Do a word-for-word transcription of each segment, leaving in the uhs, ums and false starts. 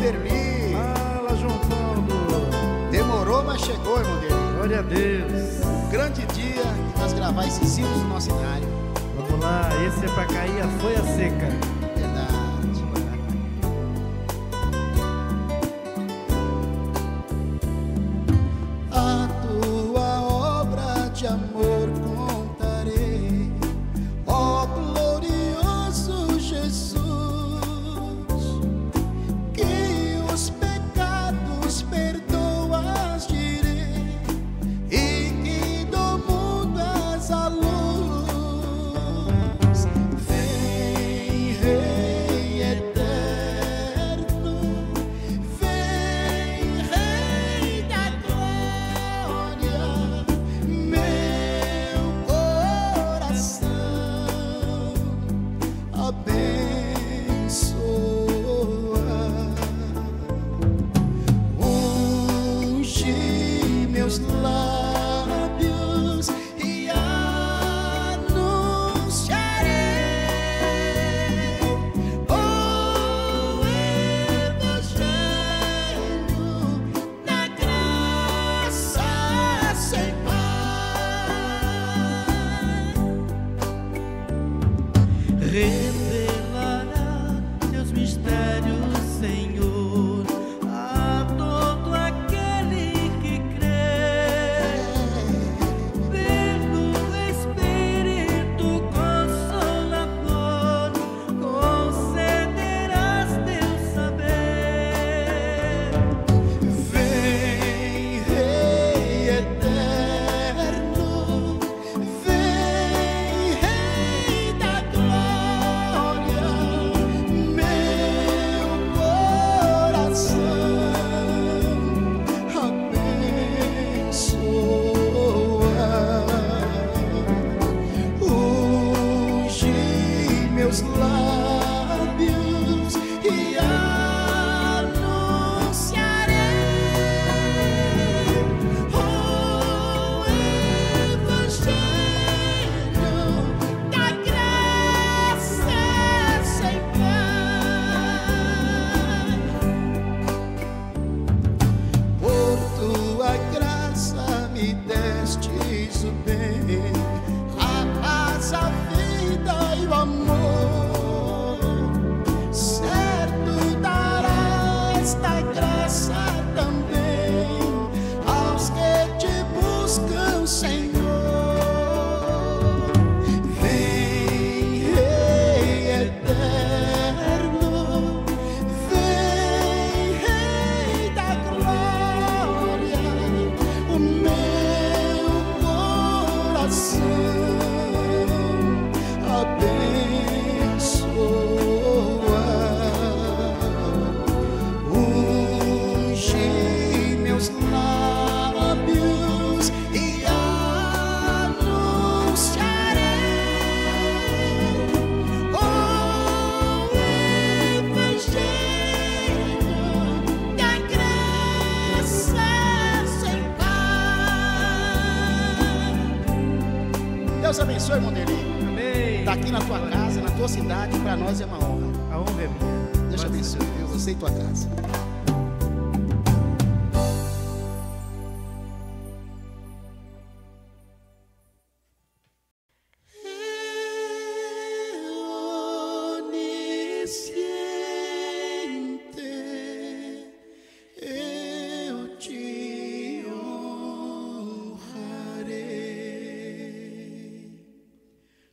Derli. Fala, João Paulo. Demorou, mas chegou, irmão Derli. Glória a Deus. Um grande dia que nós gravar esses hinos do nosso hinário. Vamos lá, esse é pra cair a folha seca. Verdade. A tua obra de amor contarei, ó glorioso Jesus. Revelará teus mistérios, Senhor, a todo aquele que crê. Pelo Espírito Consolador concederás teu saber. Vem, Rei eterno, vem, Rei da meus lábios e anunciarei o evangelho da graça sem fim. Por tua graça me destes o bem, a paz, a vida e o amor. Deus abençoe, irmão Derli. Amém. Tá aqui na tua casa, na tua cidade, para nós é uma honra. A honra é minha. Deus te abençoe, viu? Você e tua casa.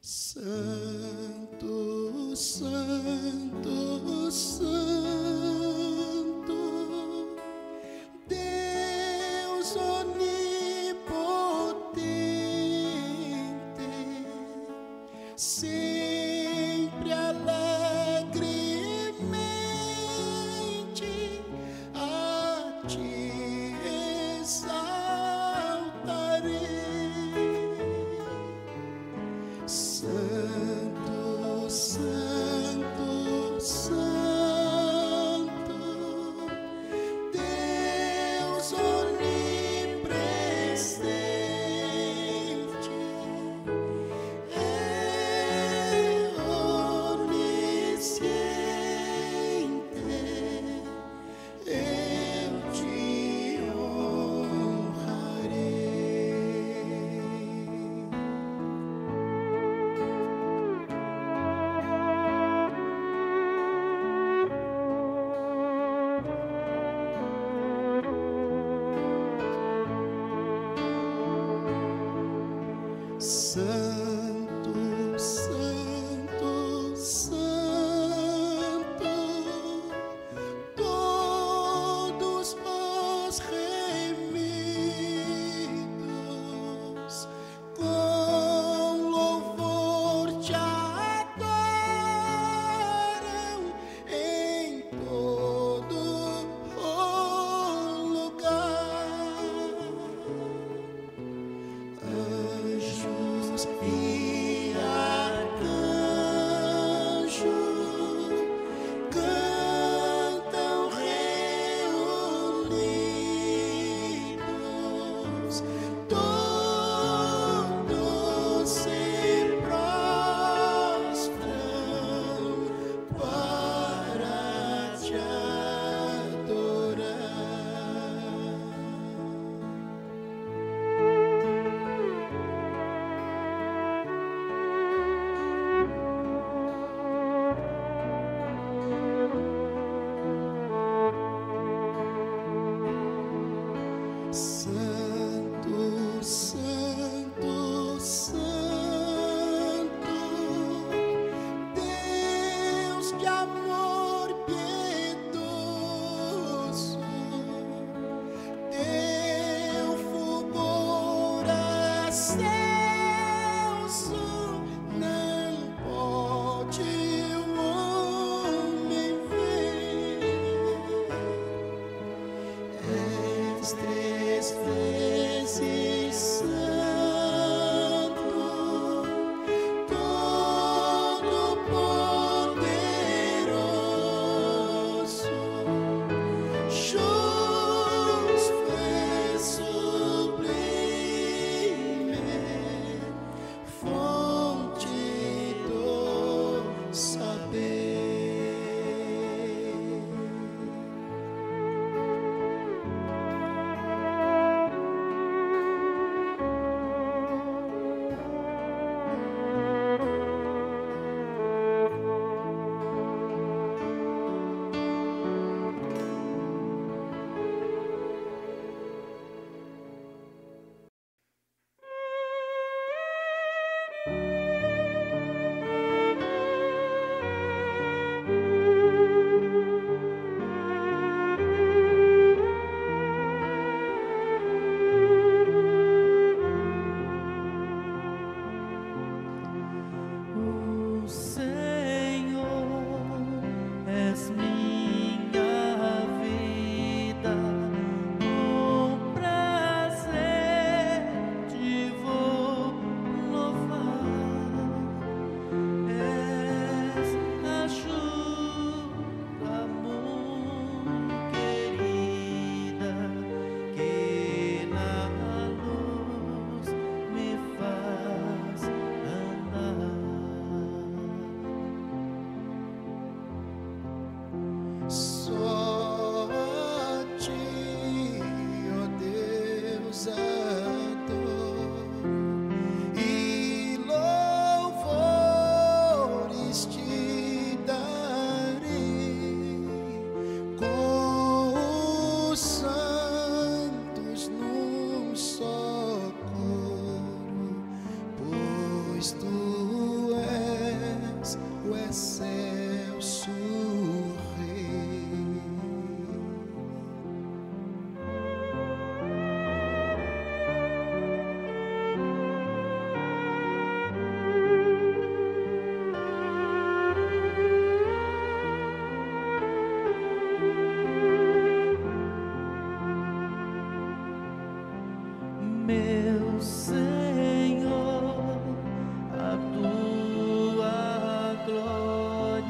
Santo, Santo, Santo, Deus onipotente, sempre alegremente a ti exaltarei. Santo, Santo, Deus onipresente. É Santo, Santo, Santo, todos vós remidos, com louvor te adoram em todo o lugar. Anjos e arcanjos cantam reunidos, todos se prostram para te adorar. Santo, Santo, Santo, Deus de amor piedoso, teu fulgor excelso não pode o homem ver. És três vezes santo, todo poderoso, justo e sublime, fonte do saber. Meu Senhor, a tua glória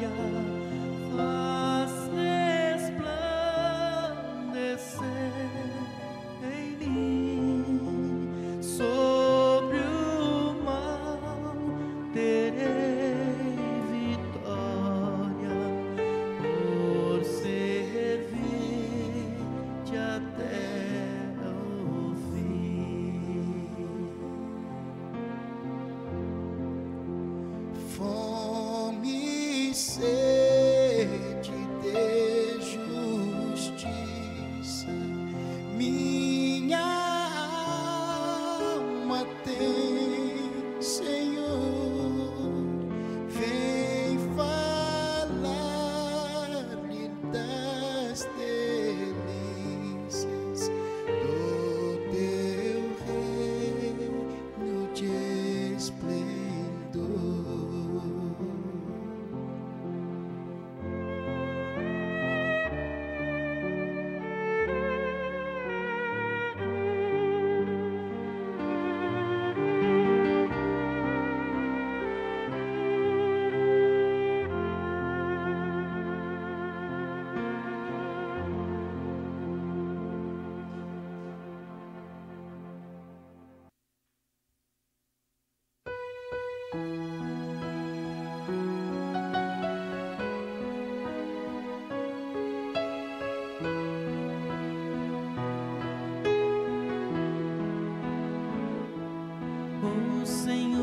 o Senhor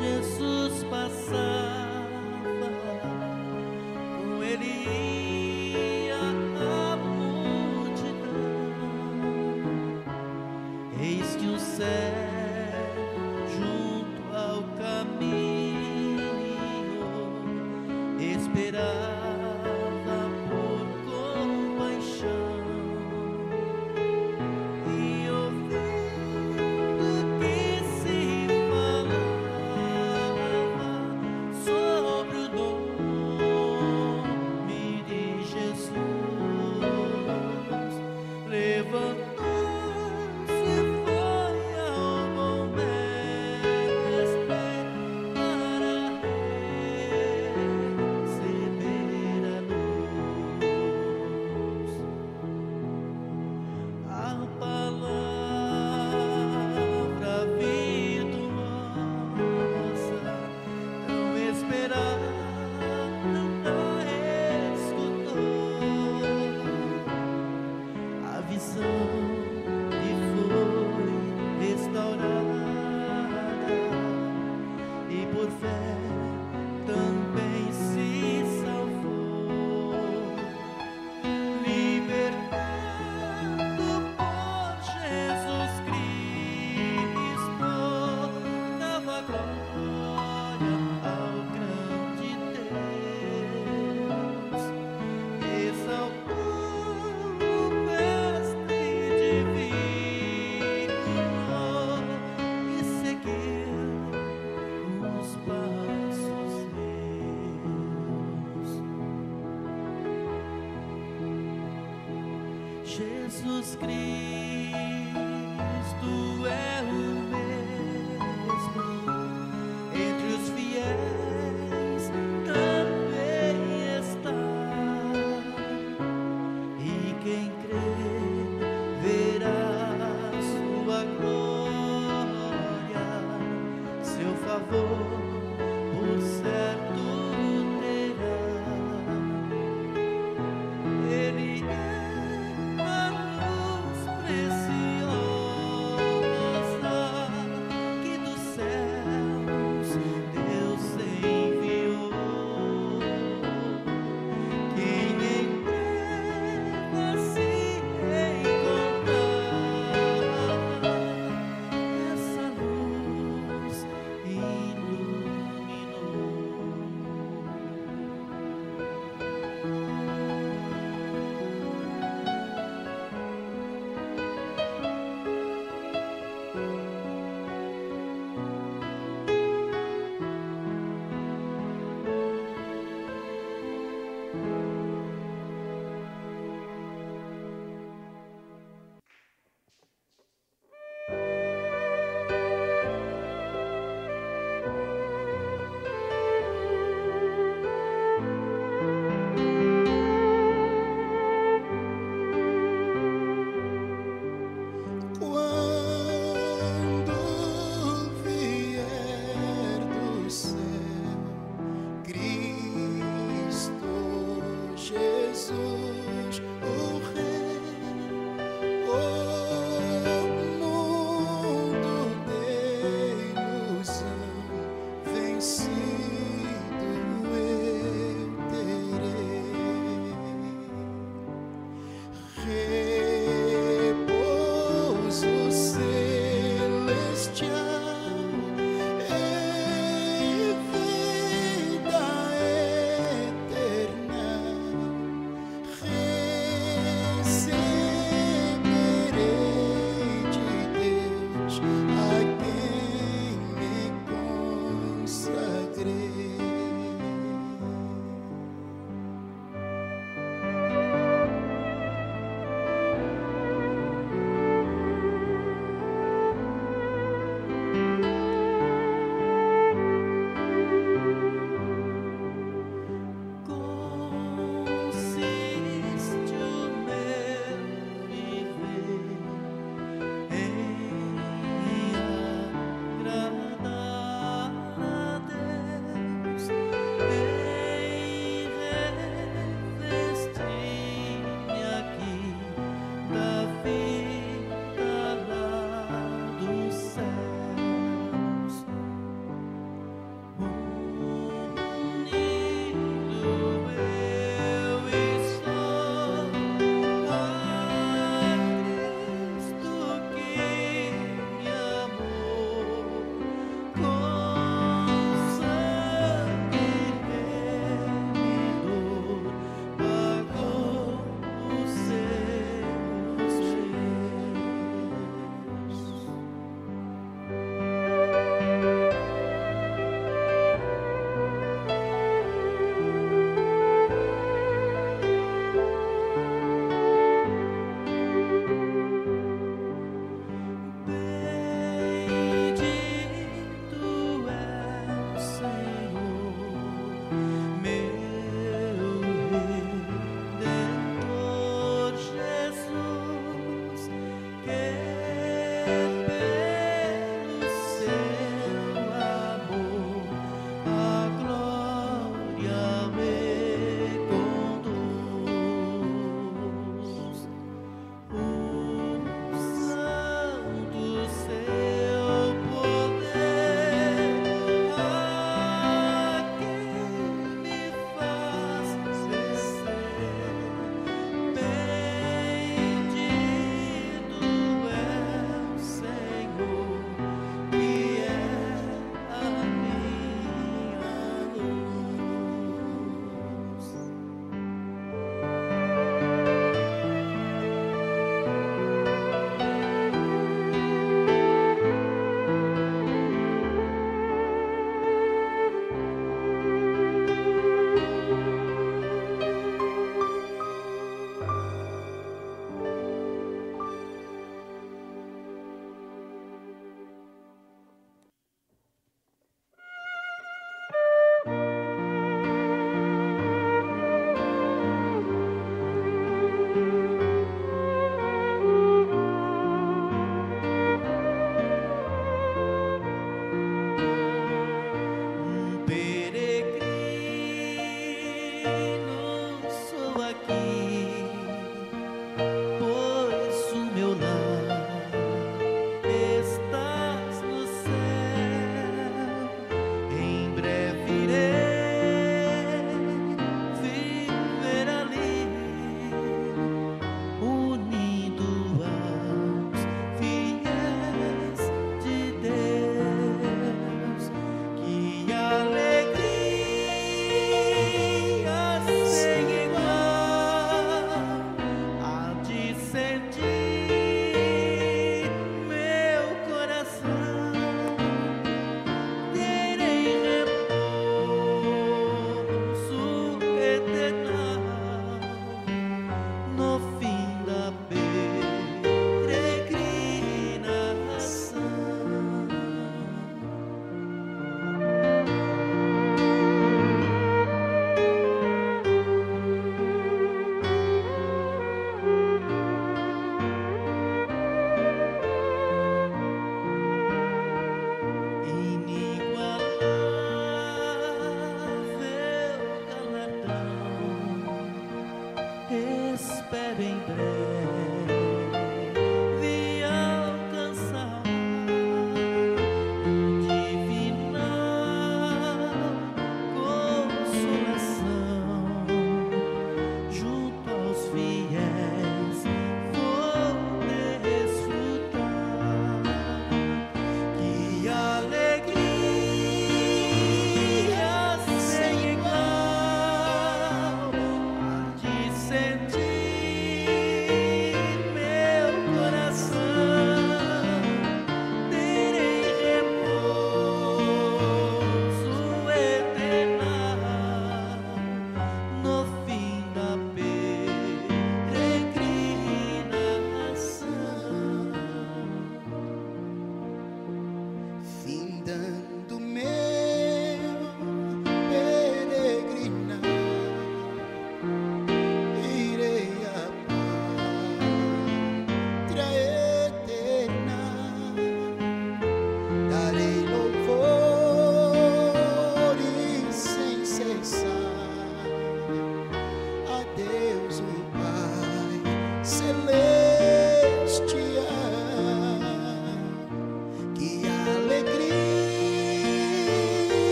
Jesus passava, com ele ia a multidão. Eis que o céu esperava por compaixão, e ouvindo que se falava sobre o nome de Jesus, levantou. Jesus Cristo é o mesmo, entre os fiéis também está, e quem crê verá sua glória, seu favor por certo terá. Ele é you.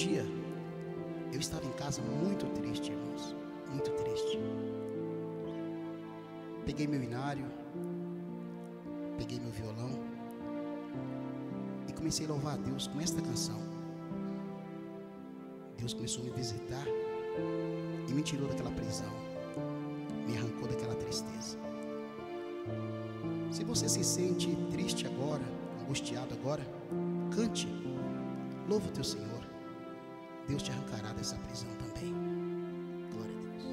dia, eu estava em casa muito triste, irmãos, muito triste. Peguei meu hinário, peguei meu violão e comecei a louvar a Deus com esta canção. Deus começou a me visitar e me tirou daquela prisão, me arrancou daquela tristeza. Se você se sente triste agora, angustiado agora, cante, louva o teu Senhor. Deus te arrancará dessa prisão também. Glória a Deus.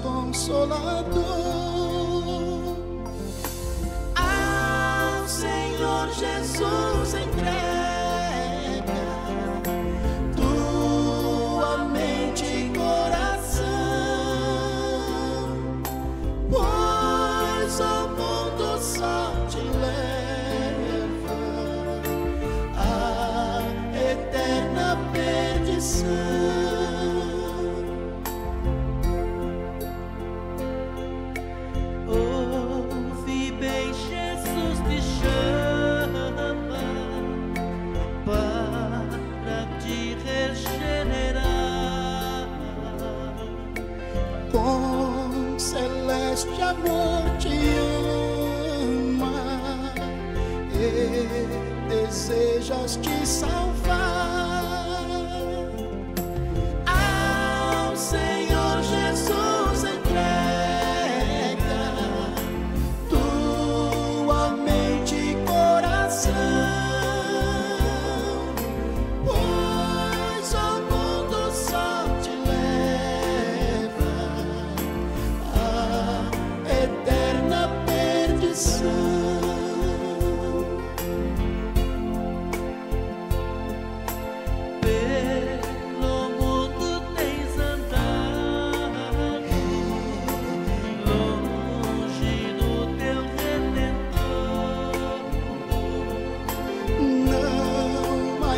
Consolador, ao Senhor Jesus entrega tua mente e coração, pois o mundo só te leva à eterna perdição. Desejas te salvar, ao Senhor Jesus.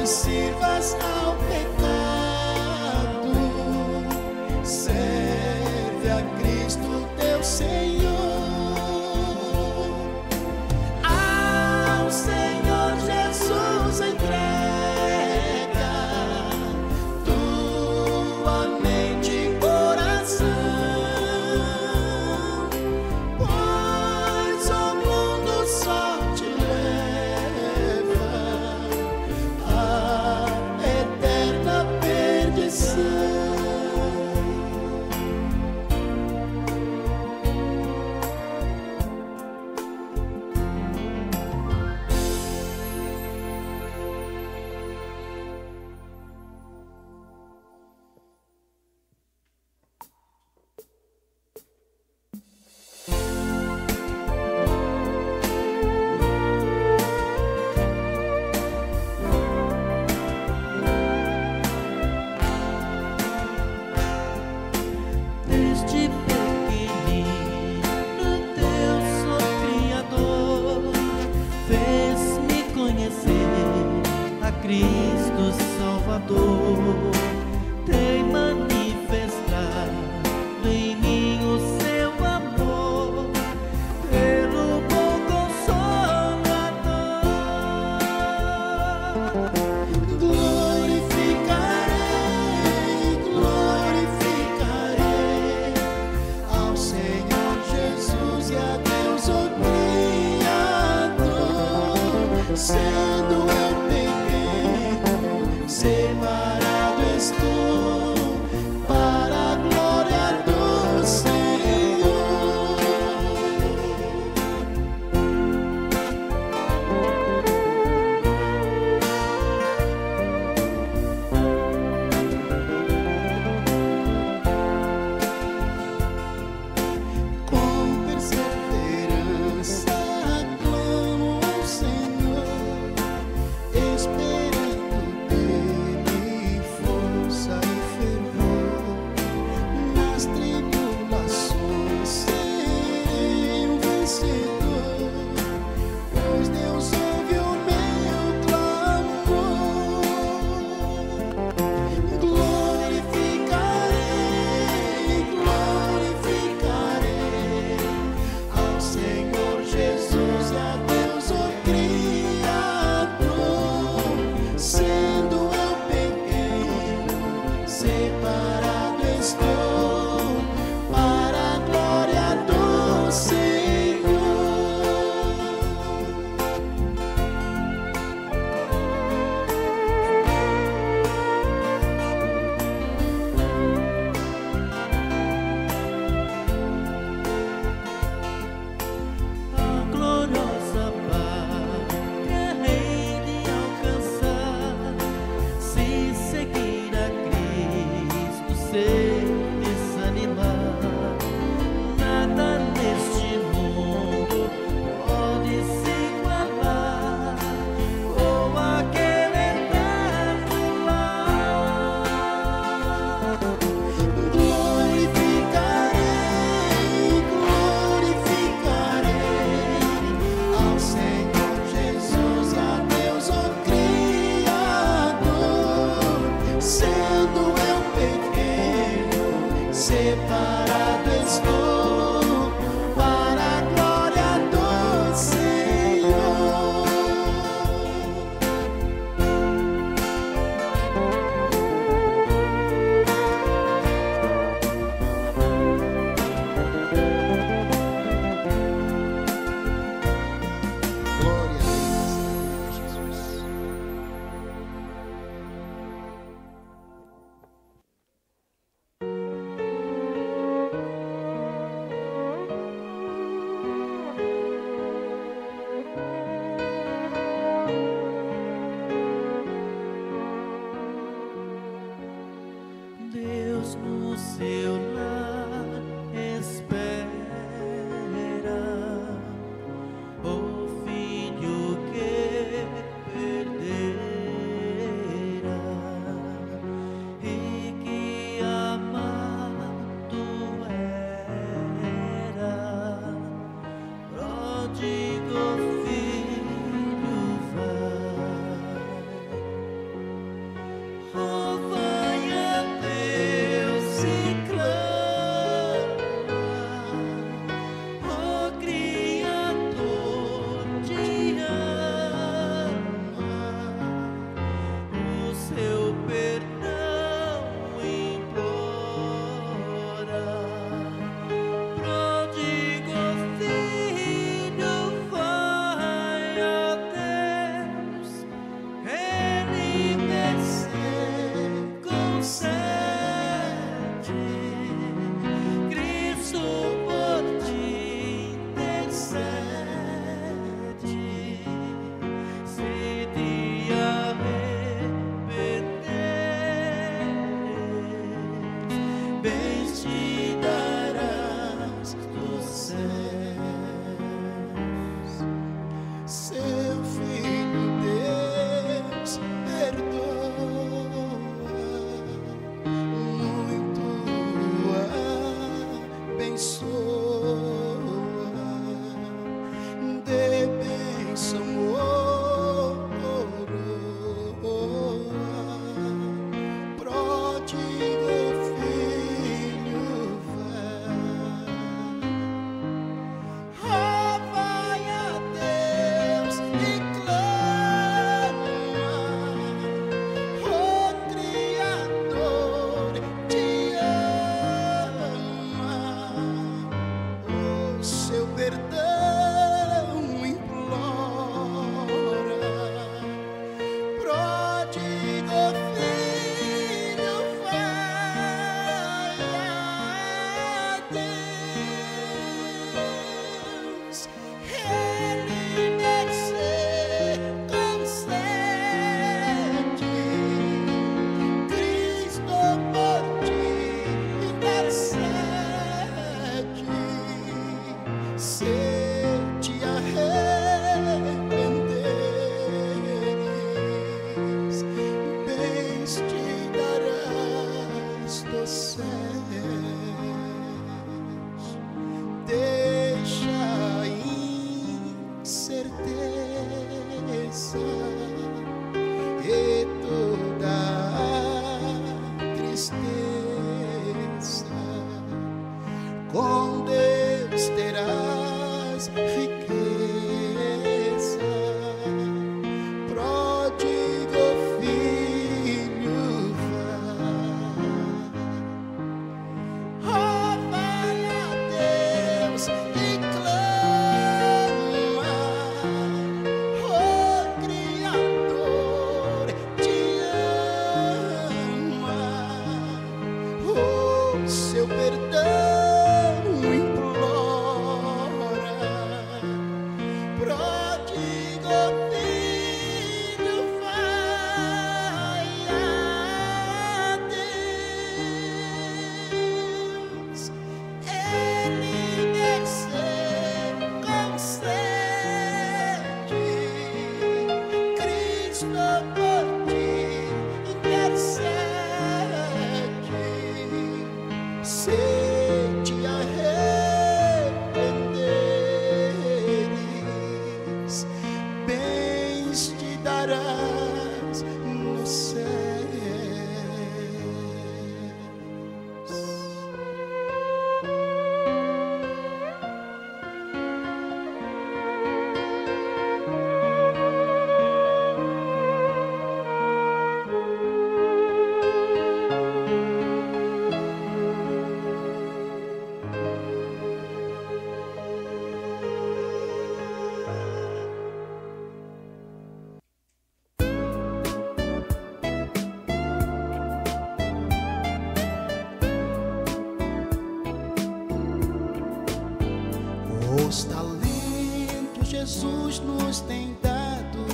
não sirvas ao pecado, serve a Cristo teu Senhor. Ao Senhor Jesus entrega tua mente e coração, pois o mundo só te leva à eterna perdição. Sendo eu bem, separado estou. estarás nos céus. Os talentos Jesus nos tem dado,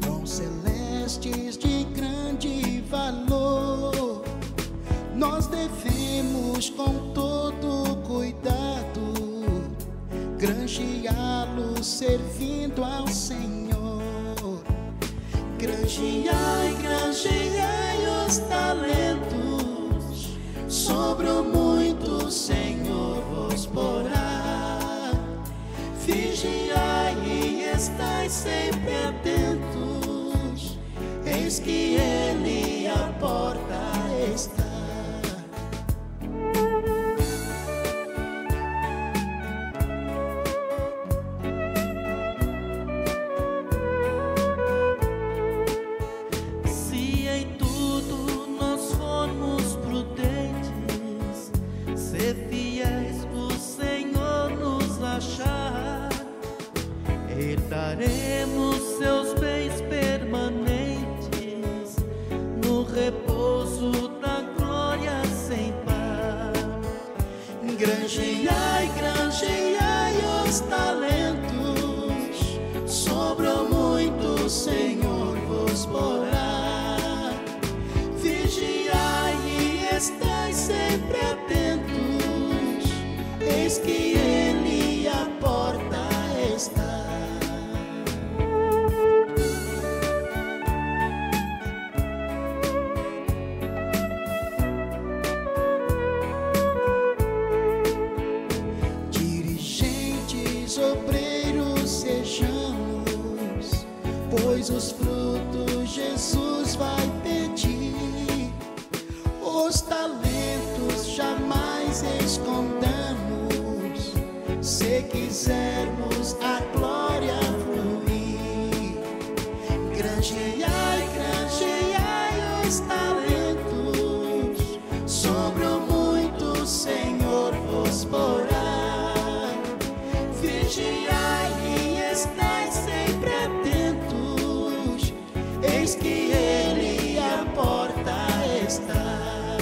dons celestes de grande valor. Nós devemos com todo cuidado granjeá-los servindo ao Senhor. Granjeai, granjeai os talentos, sobre o muito Senhor vos porá. Vigiai e estai sempre atentos, eis que Ele à porta está. Se em tudo nós formos prudentes, ser fiéis o Senhor nos achará. Herdaremos seus bens permanentes no repouso da glória sem par. Granjeai, granjeai os talentos, sobre o muito Senhor vos porá. Vigiai e estai sempre atentos, eis que Ele à porta está. Pois os frutos Jesus vai pedir. Os talentos jamais escondamos, se quisermos a glória fluir. Granjeai, granjeai os talentos, sobre o muito Senhor vos porá. Vigiai e estai sempre atentos, eis que Ele à porta está.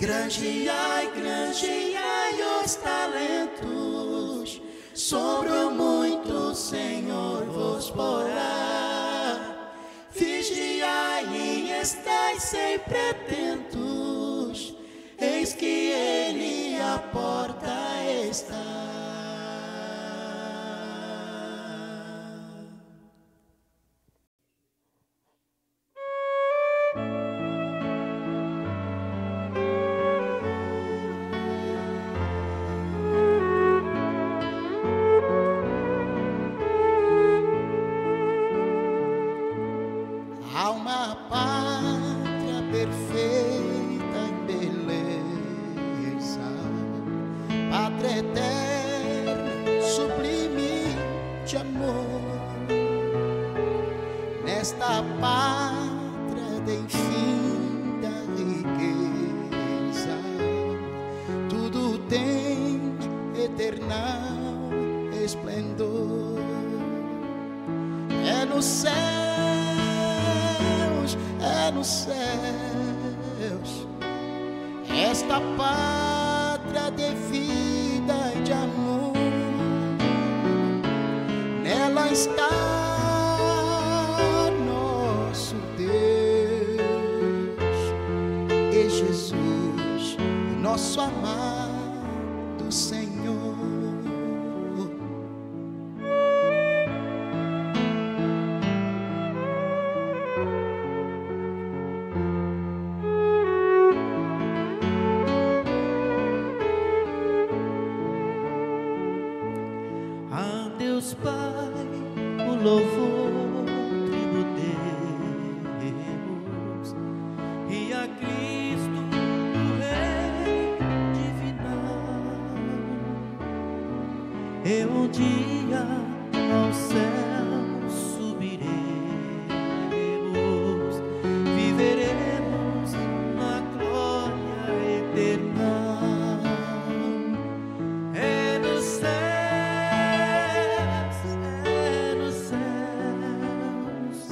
Granjeai, granjeai os talentos, sobre o muito Senhor vos porá. Vigiai e estai sempre atentos, eis que Ele à porta está. Esta pátria de vida e de amor, nela está nosso Deus e Jesus, nosso amado Senhor. Pai, o louvor dia ao céu subiremos, viveremos na glória eterna. É nos céus, é nos céus,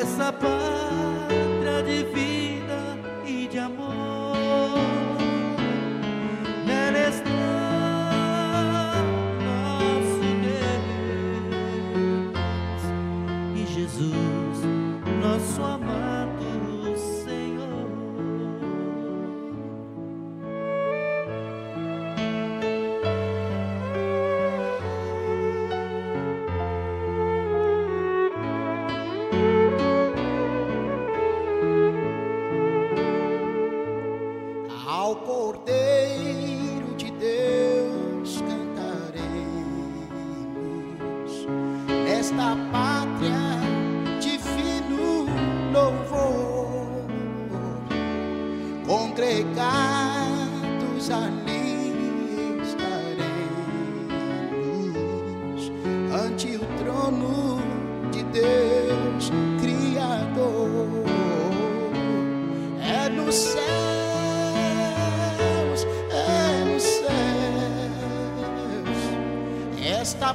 essa pátria de vida e de amor. Jesus, nosso amado Senhor. Ao Cordeiro de Deus cantaremos nesta pátria. Congregados ali estaremos ante o trono de Deus Criador. É nos céus, é nos céus, esta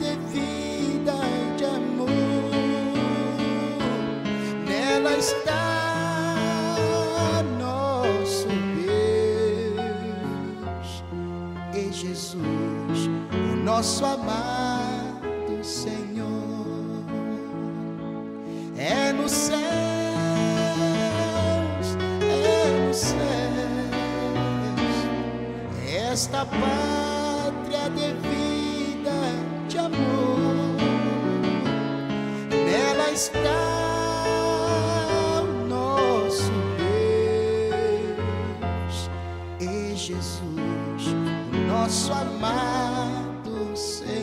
de vida e de amor. Nela está Jesus, o nosso amado Senhor. É nos céus, é nos céus, esta pátria de vida, de amor. Nela está o nosso Deus e Jesus, nosso amado Senhor.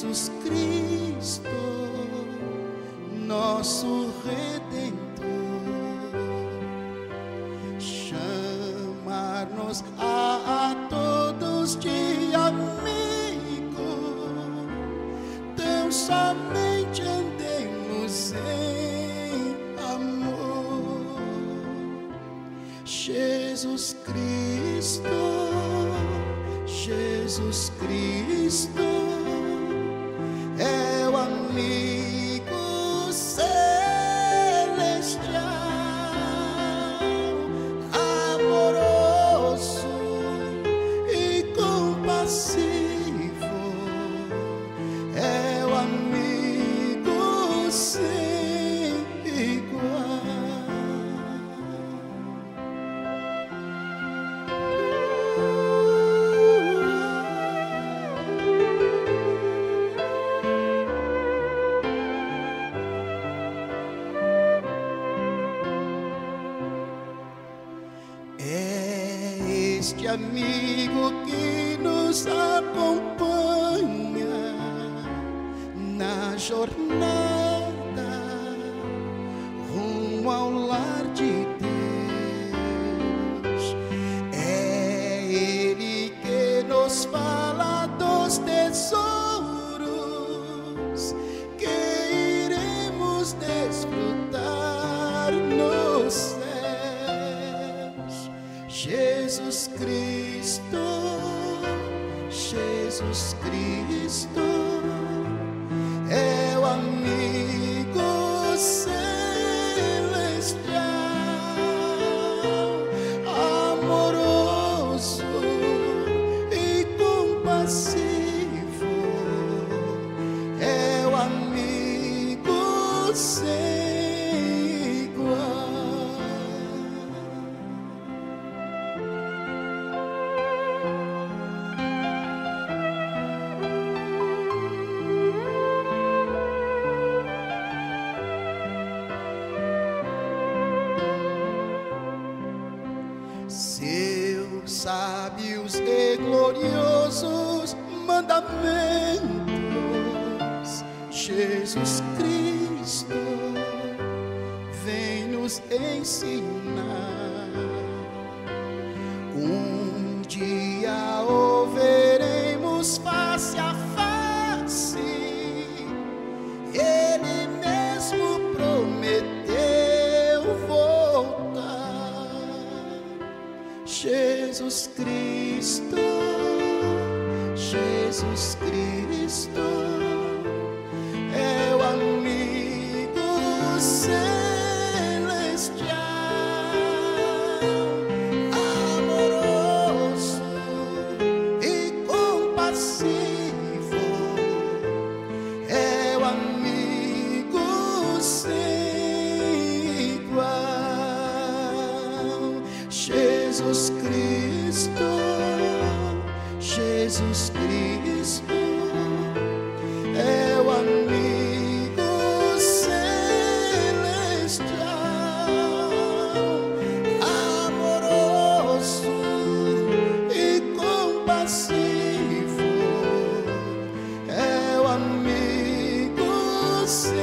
Jesus Cristo, nosso Redentor, chamar-nos a, a todos de amigo, tão somente andemos em amor. Jesus Cristo, Jesus Cristo é o amigo celestial, amoroso e compassivo, é o amigo sem igual. Este amigo que nos acompanha na jornada rumo ao lar de Deus, é Ele que nos fala dos tesouros que iremos desfrutar no céu. Jesus Cristo, Jesus Cristo é o amigo celestial, amoroso e compassivo, é o amigo celestial. Seus sábios e gloriosos mandamentos, Jesus Cristo vem nos ensinar. Um dia o veremos face a face, Ele mesmo prometeu. Jesus Cristo, Jesus Cristo é o amigo celestial, amoroso e compassivo, é o amigo sem igual. Jesus Cristo, Jesus Cristo é o amigo celestial, amoroso e compassivo, é o amigo celestial.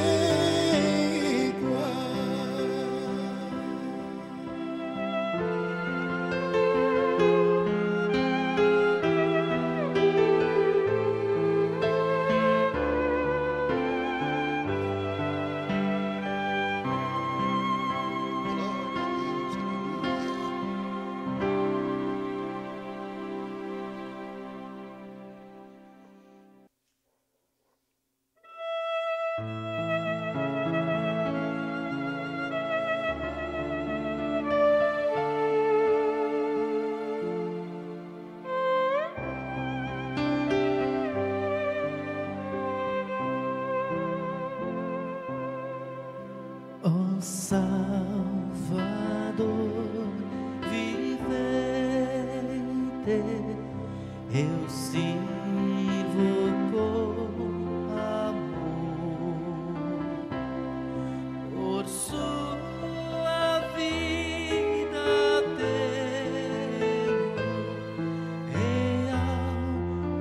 Oh, Salvador, vivente, eu sirvo com amor. Por sua vida tenho real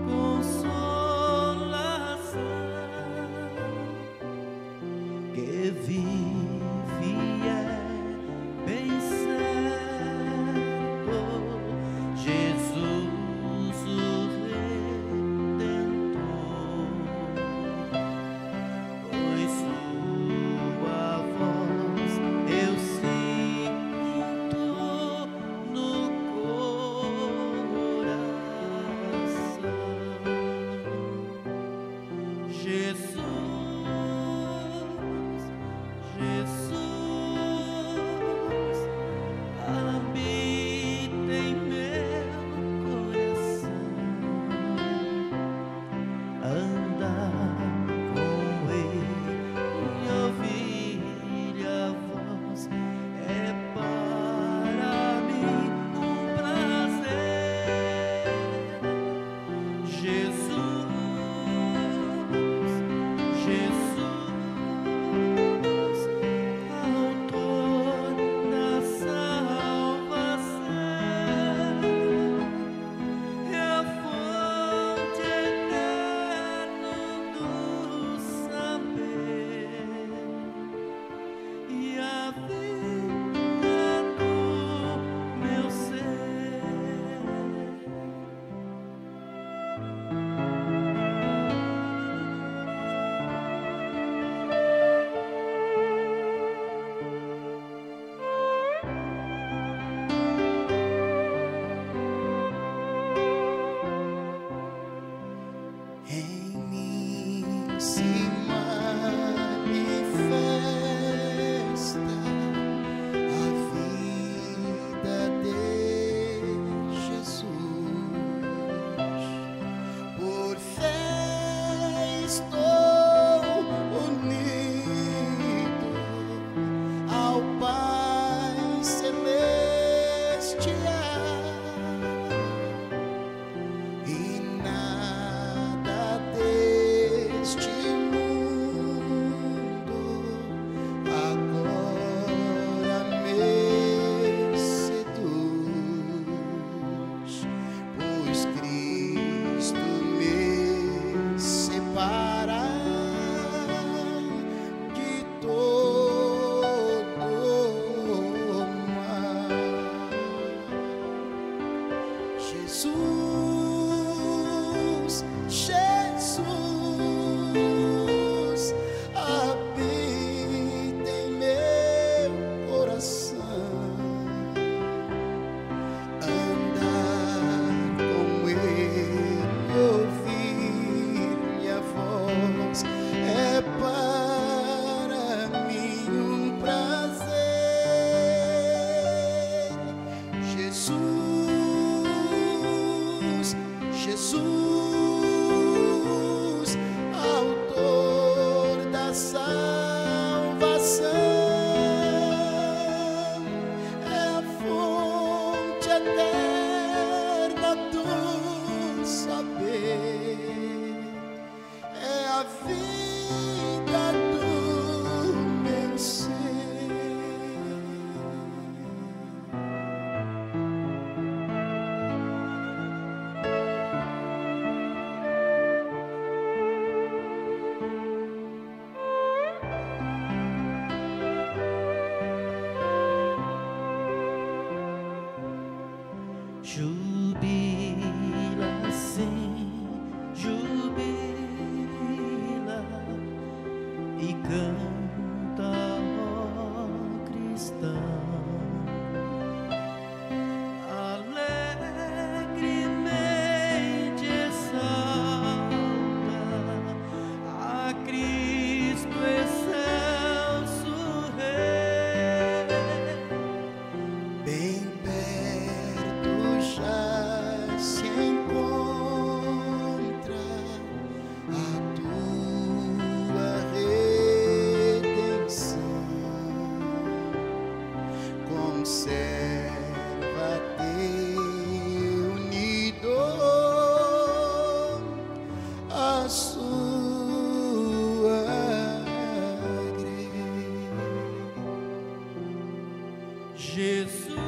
consolação. em mim se manifesta a vida de Jesus. Por fé estou unido ao Pai Celestial. Jesus, Jesus, habita em meu coração, andar com Ele, ouvir minha voz, é para mim um prazer, Jesus. Jesus, autor da salvação, é a fonte eterna do saber, é a vida do meu ser. Jubila, sim, jubila e canta, ó cristão, alegremente exalta a Cristo excelso Rei. Bem perto já se encontra a tua redenção, conserva-te unido à sua igreja. Jesus.